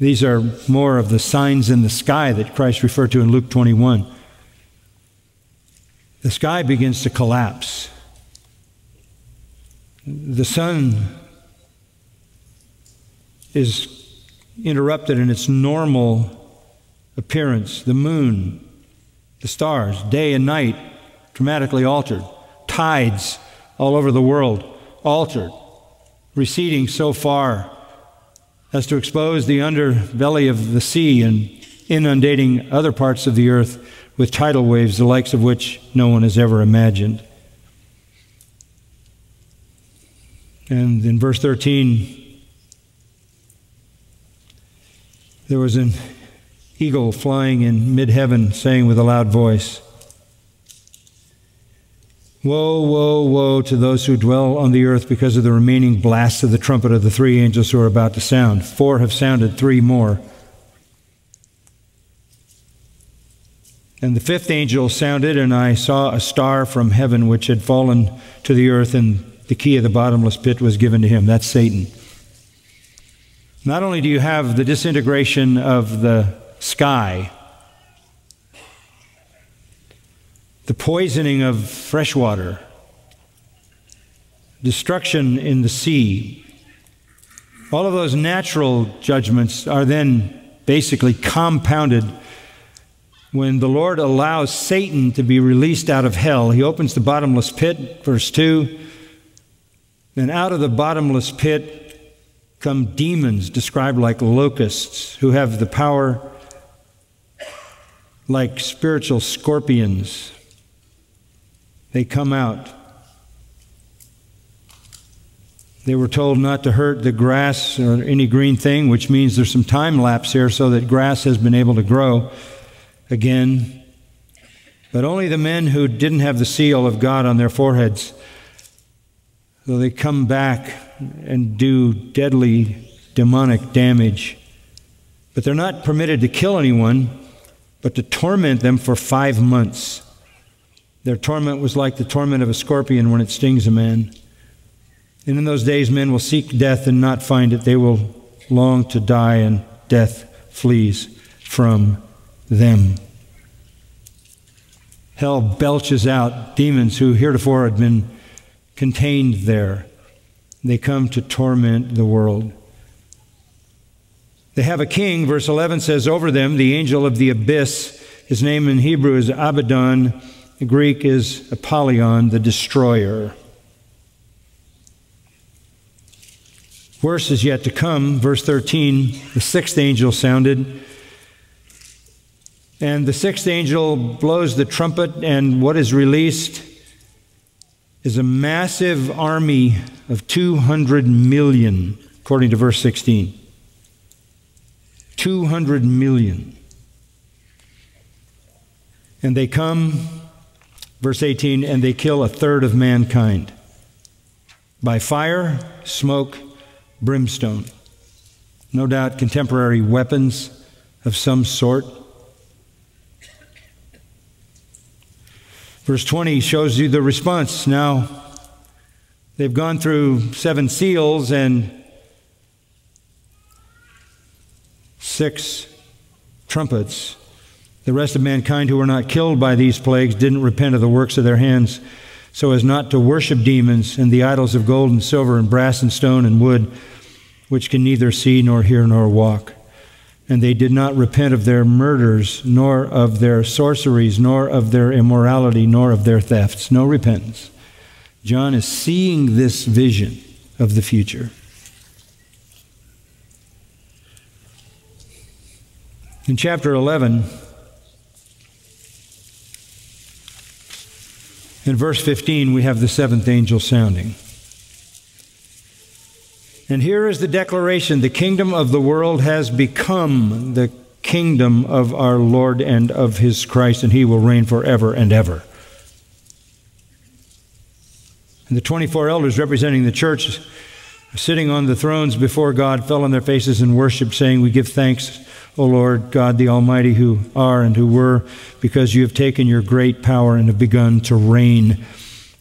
These are more of the signs in the sky that Christ referred to in Luke twenty-one. The sky begins to collapse. The sun is interrupted in its normal appearance, the moon, the stars, day and night, dramatically altered. Tides all over the world, altered, receding so far as to expose the underbelly of the sea and inundating other parts of the earth with tidal waves, the likes of which no one has ever imagined. And in verse thirteen, there was an eagle flying in mid-heaven, saying with a loud voice, "Woe, woe, woe to those who dwell on the earth because of the remaining blasts of the trumpet of the three angels who are about to sound." Four have sounded, three more. And the fifth angel sounded, and I saw a star from heaven which had fallen to the earth, and the key of the bottomless pit was given to him. That's Satan. Not only do you have the disintegration of the sky, the poisoning of fresh water, destruction in the sea, all of those natural judgments are then basically compounded when the Lord allows Satan to be released out of hell. He opens the bottomless pit, verse two, and out of the bottomless pit come demons described like locusts who have the power like spiritual scorpions. They come out. They were told not to hurt the grass or any green thing, which means there's some time lapse here so that grass has been able to grow again. But only the men who didn't have the seal of God on their foreheads. So they come back and do deadly demonic damage. But they're not permitted to kill anyone, but to torment them for five months. Their torment was like the torment of a scorpion when it stings a man. And in those days, men will seek death and not find it. They will long to die, and death flees from them. Hell belches out demons who heretofore had been contained there. They come to torment the world. They have a king, verse eleven says, over them, the angel of the abyss. His name in Hebrew is Abaddon. The Greek is Apollyon, the destroyer. Worse is yet to come. Verse thirteen, the sixth angel sounded. And the sixth angel blows the trumpet, and what is released is a massive army of two hundred million, according to verse sixteen. two hundred million. And they come, verse eighteen, and they kill a third of mankind by fire, smoke, brimstone. No doubt contemporary weapons of some sort. Verse twenty shows you the response. Now, they've gone through seven seals and six trumpets. The rest of mankind who were not killed by these plagues didn't repent of the works of their hands, so as not to worship demons and the idols of gold and silver and brass and stone and wood, which can neither see nor hear nor walk. And they did not repent of their murders, nor of their sorceries, nor of their immorality, nor of their thefts. No repentance. John is seeing this vision of the future. In chapter eleven, in verse fifteen, we have the seventh angel sounding. And here is the declaration, the kingdom of the world has become the kingdom of our Lord and of his Christ, and he will reign forever and ever. And the twenty-four elders representing the church, sitting on the thrones before God, fell on their faces and worshiped, saying, we give thanks, O Lord God the Almighty, who are and who were, because you have taken your great power and have begun to reign.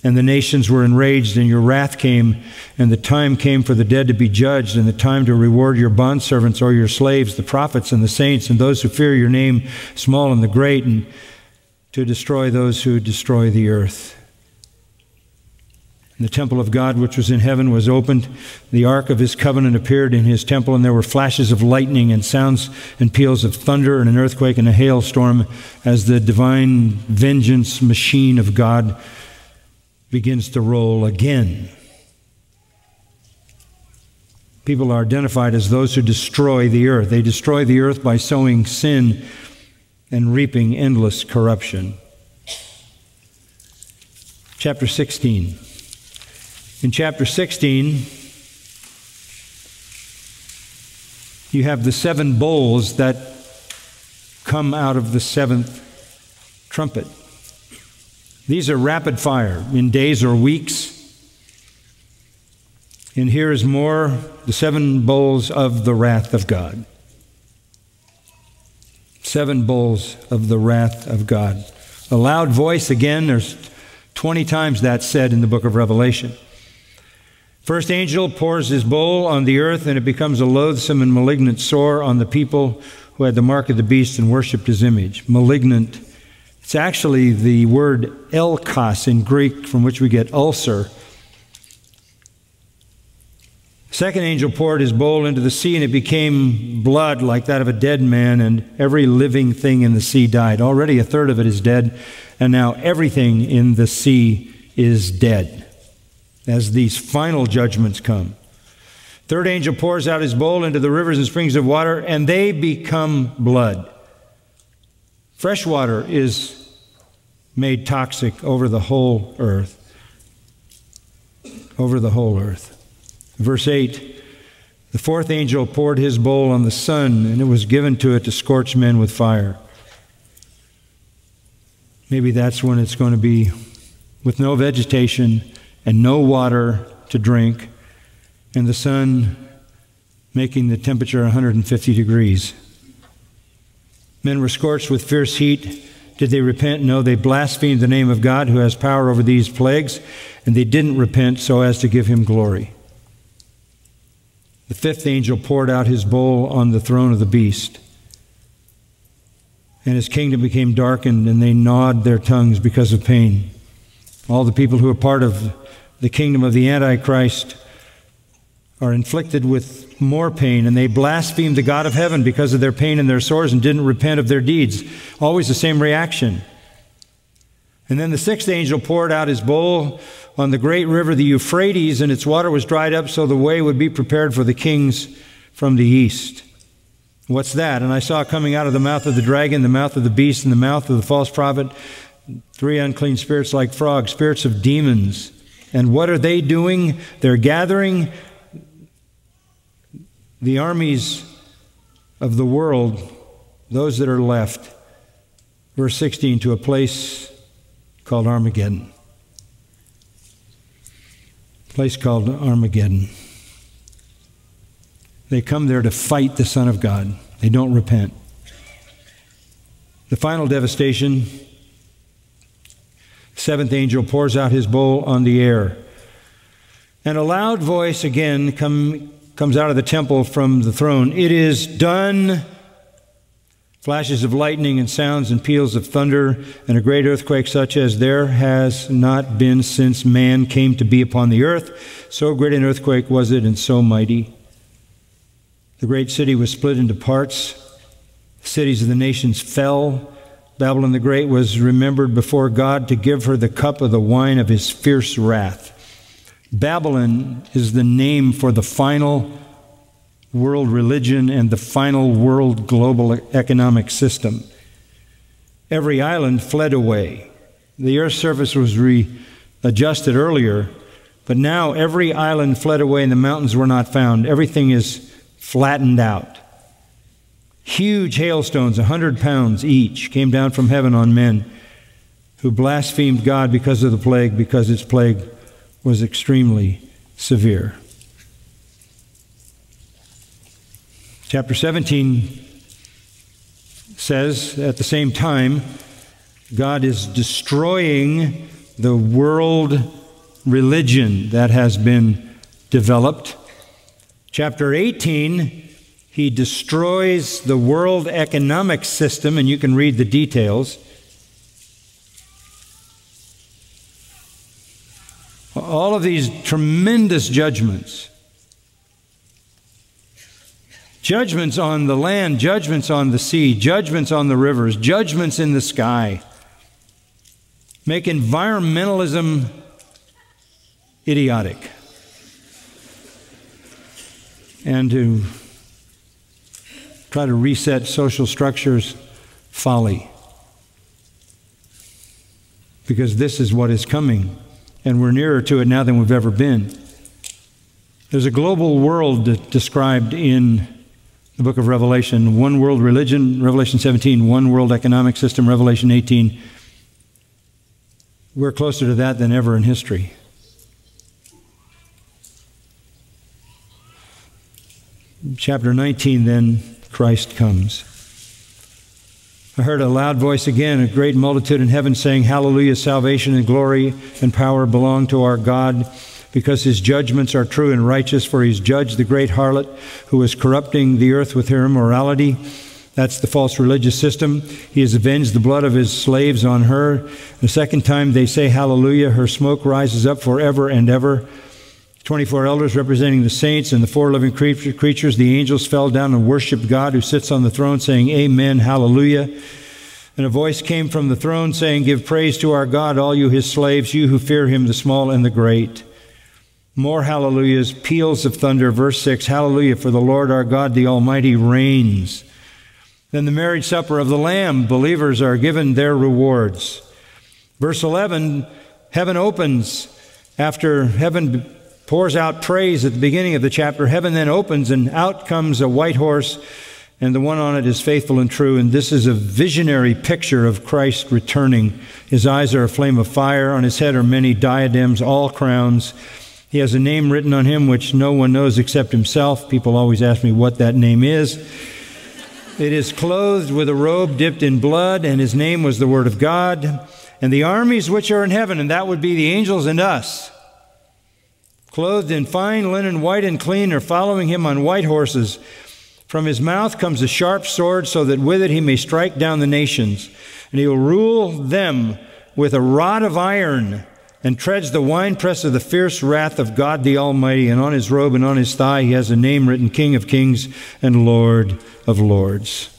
And the nations were enraged, and your wrath came, and the time came for the dead to be judged, and the time to reward your bondservants or your slaves, the prophets and the saints, and those who fear your name, small and the great, and to destroy those who destroy the earth. The temple of God, which was in heaven, was opened. The ark of his covenant appeared in his temple, and there were flashes of lightning and sounds and peals of thunder and an earthquake and a hailstorm as the divine vengeance machine of God begins to roll again. People are identified as those who destroy the earth. They destroy the earth by sowing sin and reaping endless corruption. Chapter sixteen. In chapter sixteen, you have the seven bowls that come out of the seventh trumpet. These are rapid fire in days or weeks. And here is more, the seven bowls of the wrath of God. Seven bowls of the wrath of God. A loud voice, again, there's twenty times that said in the book of Revelation. First angel pours his bowl on the earth, and it becomes a loathsome and malignant sore on the people who had the mark of the beast and worshipped his image. Malignant. It's actually the word elkos in Greek, from which we get ulcer. Second angel poured his bowl into the sea, and it became blood like that of a dead man, and every living thing in the sea died. Already a third of it is dead, and now everything in the sea is dead as these final judgments come. Third angel pours out his bowl into the rivers and springs of water, and they become blood. Fresh water is made toxic over the whole earth. Over the whole earth. Verse eight, the fourth angel poured his bowl on the sun, and it was given to it to scorch men with fire. Maybe that's when it's going to be with no vegetation and no water to drink, and the sun making the temperature one hundred fifty degrees. Men were scorched with fierce heat. Did they repent? No, they blasphemed the name of God who has power over these plagues, and they didn't repent so as to give him glory. The fifth angel poured out his bowl on the throne of the beast, and his kingdom became darkened, and they gnawed their tongues because of pain. All the people who are part of the kingdom of the Antichrist are inflicted with more pain, and they blasphemed the God of heaven because of their pain and their sores and didn't repent of their deeds. Always the same reaction. And then the sixth angel poured out his bowl on the great river, the Euphrates, and its water was dried up so the way would be prepared for the kings from the east. What's that? And I saw coming out of the mouth of the dragon, the mouth of the beast, and the mouth of the false prophet, three unclean spirits like frogs, spirits of demons. And what are they doing? They're gathering the armies of the world, those that are left, verse sixteen, to a place called Armageddon. A place called Armageddon. They come there to fight the Son of God. They don't repent. The final devastation, the seventh angel pours out his bowl on the air. And a loud voice again come, comes out of the temple from the throne. It is done. Flashes of lightning and sounds and peals of thunder and a great earthquake such as there has not been since man came to be upon the earth. So great an earthquake was it and so mighty. The great city was split into parts. The cities of the nations fell. Babylon the Great was remembered before God to give her the cup of the wine of his fierce wrath. Babylon is the name for the final world religion and the final world global economic system. Every island fled away. The earth's surface was readjusted earlier, but now every island fled away and the mountains were not found. Everything is flattened out. Huge hailstones, a hundred pounds each, came down from heaven on men who blasphemed God because of the plague, because its plague was extremely severe. Chapter seventeen says, at the same time, God is destroying the world religion that has been developed. Chapter eighteen, he destroys the world economic system, and you can read the details. All of these tremendous judgments. Judgments on the land, judgments on the sea, judgments on the rivers, judgments in the sky. Make environmentalism idiotic. And to try to reset social structures, folly. Because this is what is coming, and we're nearer to it now than we've ever been. There's a global world described in the book of Revelation, one world religion, Revelation seventeen, one world economic system, Revelation eighteen. We're closer to that than ever in history. Chapter nineteen, then, Christ comes. I heard a loud voice again, a great multitude in heaven saying, Hallelujah, salvation and glory and power belong to our God, because his judgments are true and righteous, for he's judged the great harlot who is corrupting the earth with her immorality. That's the false religious system. He has avenged the blood of his slaves on her. The second time they say hallelujah, her smoke rises up forever and ever. Twenty-four elders representing the saints and the four living creatures, the angels fell down and worshiped God who sits on the throne, saying, Amen, hallelujah. And a voice came from the throne saying, Give praise to our God, all you his slaves, you who fear him, the small and the great. More hallelujahs, peals of thunder, verse six, Hallelujah, for the Lord our God, the Almighty reigns. Then the marriage supper of the Lamb, believers are given their rewards. Verse eleven, heaven opens. After heaven pours out praise at the beginning of the chapter, heaven then opens and out comes a white horse, and the one on it is faithful and true. And this is a visionary picture of Christ returning. His eyes are a flame of fire. On his head are many diadems, all crowns. He has a name written on him which no one knows except himself. People always ask me what that name is. It is clothed with a robe dipped in blood, and his name was the Word of God. And the armies which are in heaven, and that would be the angels and us, clothed in fine linen, white and clean, are following him on white horses. From his mouth comes a sharp sword, so that with it he may strike down the nations. And he will rule them with a rod of iron, and treads the winepress of the fierce wrath of God the Almighty. And on his robe and on his thigh he has a name written, King of Kings and Lord of Lords.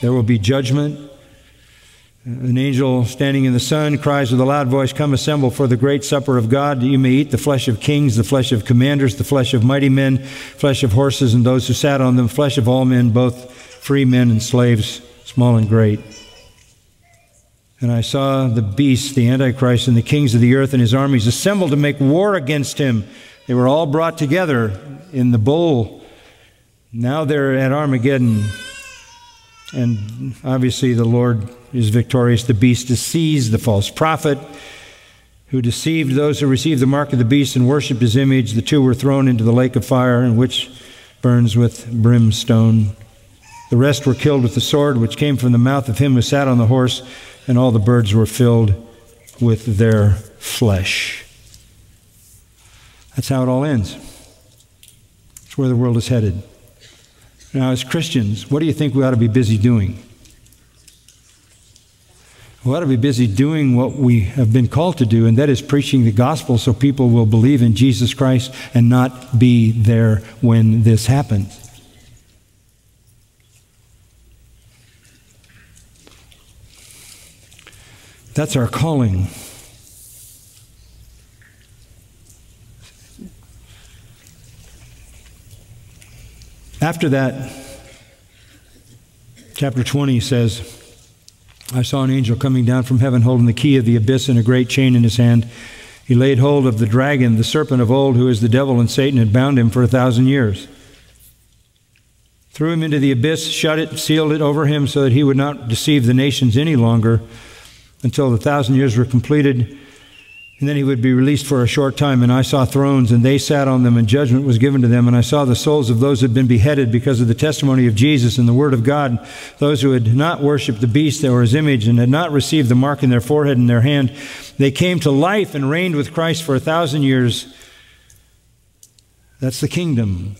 There will be judgment. An angel standing in the sun cries with a loud voice, "Come, assemble for the great supper of God, that you may eat the flesh of kings, the flesh of commanders, the flesh of mighty men, flesh of horses and those who sat on them, flesh of all men, both free men and slaves, small and great." And I saw the beast, the Antichrist, and the kings of the earth and his armies assembled to make war against him. They were all brought together in the bowl. Now they're at Armageddon. And obviously the Lord is victorious. The beast is seized, the false prophet who deceived those who received the mark of the beast and worshipped his image. The two were thrown into the lake of fire, in which burns with brimstone. The rest were killed with the sword which came from the mouth of him who sat on the horse, and all the birds were filled with their flesh. That's how it all ends. That's where the world is headed. Now, as Christians, what do you think we ought to be busy doing? We ought to be busy doing what we have been called to do, and that is preaching the gospel so people will believe in Jesus Christ and not be there when this happens. That's our calling. After that, chapter twenty says, "I saw an angel coming down from heaven, holding the key of the abyss and a great chain in his hand. He laid hold of the dragon, the serpent of old, who is the devil and Satan, and bound him for a thousand years. Threw him into the abyss, shut it, sealed it over him, so that he would not deceive the nations any longer until the thousand years were completed. And then he would be released for a short time. And I saw thrones, and they sat on them, and judgment was given to them. And I saw the souls of those who had been beheaded because of the testimony of Jesus and the Word of God, those who had not worshipped the beast or his image, and had not received the mark in their forehead and their hand. They came to life and reigned with Christ for a thousand years." That's the kingdom.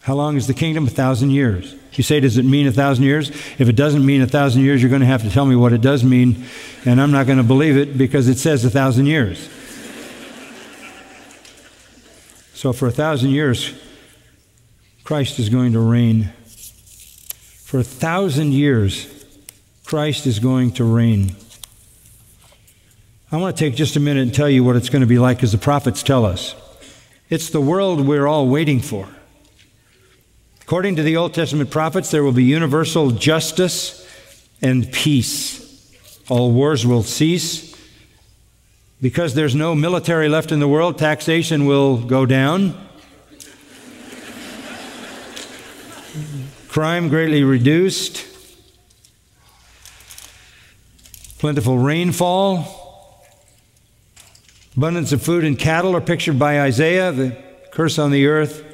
How long is the kingdom? A thousand years. You say, does it mean a thousand years? If it doesn't mean a thousand years, you're going to have to tell me what it does mean, and I'm not going to believe it because it says a thousand years. So for a thousand years, Christ is going to reign. For a thousand years, Christ is going to reign. I want to take just a minute and tell you what it's going to be like, because the prophets tell us. It's the world we're all waiting for. According to the Old Testament prophets, there will be universal justice and peace. All wars will cease. Because there's no military left in the world, taxation will go down. Crime greatly reduced. Plentiful rainfall. Abundance of food and cattle are pictured by Isaiah. The curse on the earth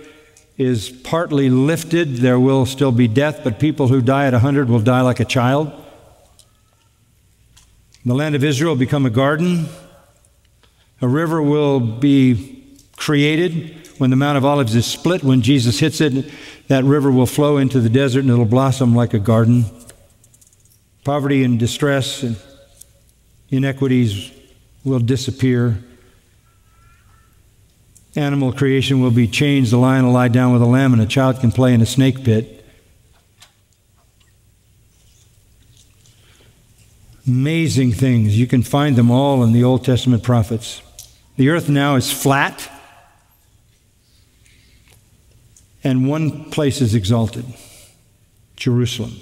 is partly lifted. There will still be death, but people who die at a hundred will die like a child. The land of Israel will become a garden. A river will be created when the Mount of Olives is split. When Jesus hits it, that river will flow into the desert and it'll blossom like a garden. Poverty and distress and inequities will disappear. Animal creation will be changed. The lion will lie down with a lamb, and a child can play in a snake pit. Amazing things. You can find them all in the Old Testament prophets. The earth now is flat, and one place is exalted, Jerusalem.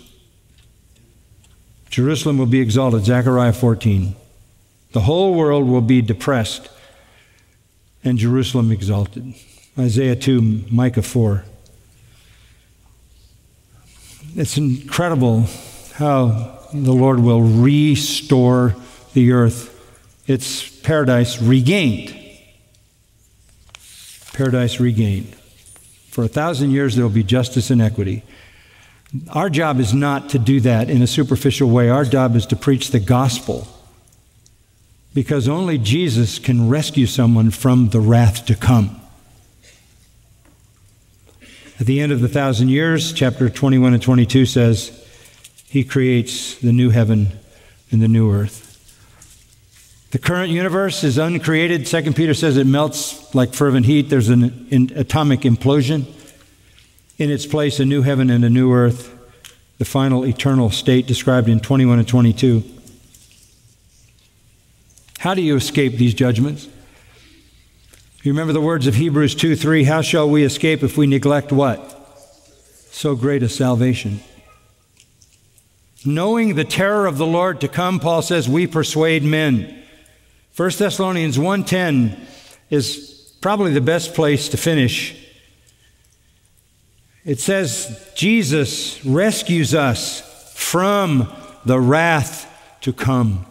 Jerusalem will be exalted, Zechariah fourteen. The whole world will be depressed, and Jerusalem exalted, Isaiah two, Micah four. It's incredible how the Lord will restore the earth, its paradise regained. Paradise regained. For a thousand years there will be justice and equity. Our job is not to do that in a superficial way. Our job is to preach the gospel, because only Jesus can rescue someone from the wrath to come. At the end of the thousand years, chapter twenty-one and twenty-two says, He creates the new heaven and the new earth. The current universe is uncreated. Second Peter says it melts like fervent heat. There's an, an atomic implosion. In its place, a new heaven and a new earth, the final eternal state described in twenty-one and twenty-two. How do you escape these judgments? You remember the words of Hebrews two three, how shall we escape if we neglect what? So great a salvation. Knowing the terror of the Lord to come, Paul says, we persuade men. First Thessalonians one ten is probably the best place to finish. It says, Jesus rescues us from the wrath to come.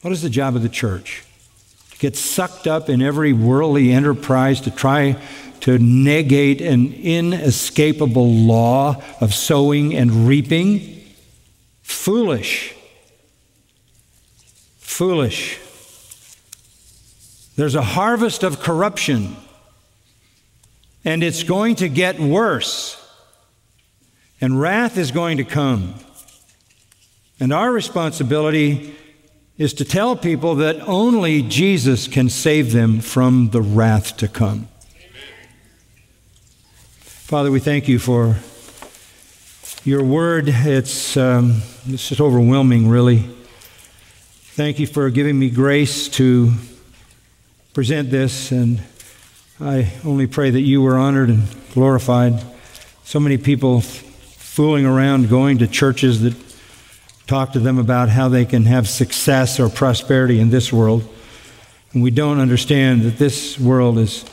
What is the job of the church? To get sucked up in every worldly enterprise to try to negate an inescapable law of sowing and reaping? Foolish. Foolish. There's a harvest of corruption, and it's going to get worse, and wrath is going to come. And our responsibility is to tell people that only Jesus can save them from the wrath to come. Amen. Father, we thank you for your word. It's, um, it's just overwhelming, really. Thank you for giving me grace to present this, and I only pray that you were honored and glorified. So many people fooling around, going to churches that talk to them about how they can have success or prosperity in this world. And we don't understand that this world is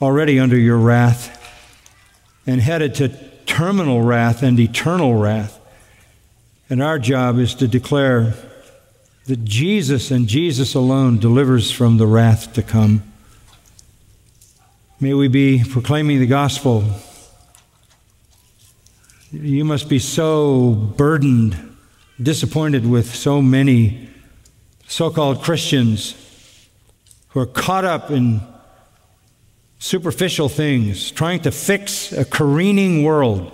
already under your wrath and headed to terminal wrath and eternal wrath. And our job is to declare that Jesus and Jesus alone delivers from the wrath to come. May we be proclaiming the gospel. You must be so burdened, disappointed with so many so-called Christians who are caught up in superficial things, trying to fix a careening world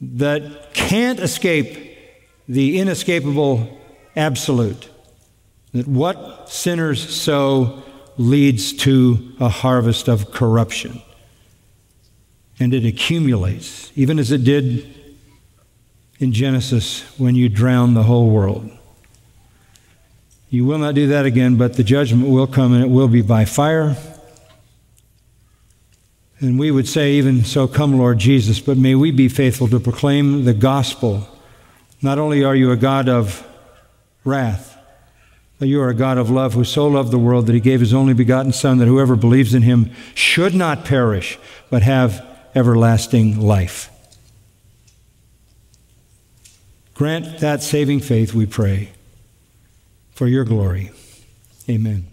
that can't escape the inescapable absolute, that what sinners sow leads to a harvest of corruption. And it accumulates, even as it did in Genesis, when you drown the whole world. You will not do that again, but the judgment will come, and it will be by fire. And we would say, even so, come, Lord Jesus, but may we be faithful to proclaim the gospel. Not only are you a God of wrath, but you are a God of love, who so loved the world that he gave his only begotten Son, that whoever believes in him should not perish, but have everlasting life. Grant that saving faith, we pray, for your glory. Amen.